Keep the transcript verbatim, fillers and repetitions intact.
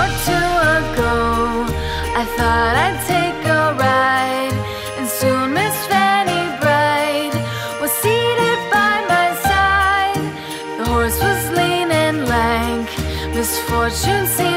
or two ago, I thought I'd take a ride, and soon Miss Fanny Bright was seated by my side. The horse was lean and lank, misfortune seemed